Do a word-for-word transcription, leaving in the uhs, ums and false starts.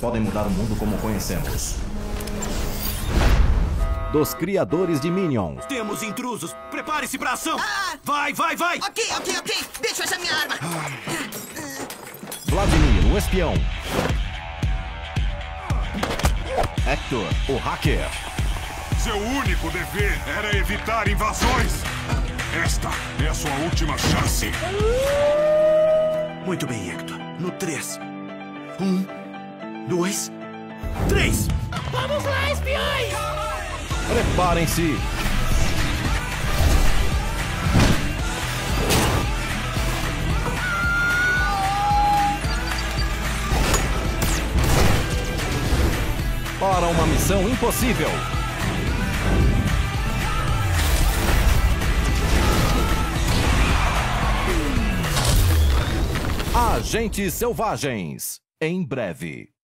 podem mudar o mundo como conhecemos. Dos criadores de Minions. Temos intrusos. Prepare-se pra ação. Ah! Vai, vai, vai. Ok, ok, ok. Deixa essa minha arma. Ah. Vladimir, o espião. Hector, o hacker. Seu único dever era evitar invasões. Esta é a sua última chance. Muito bem, Hector. No três. Um, dois, três. Vamos lá, espiões! Preparem-se! Para uma missão impossível! Agentes Selvagens, em breve.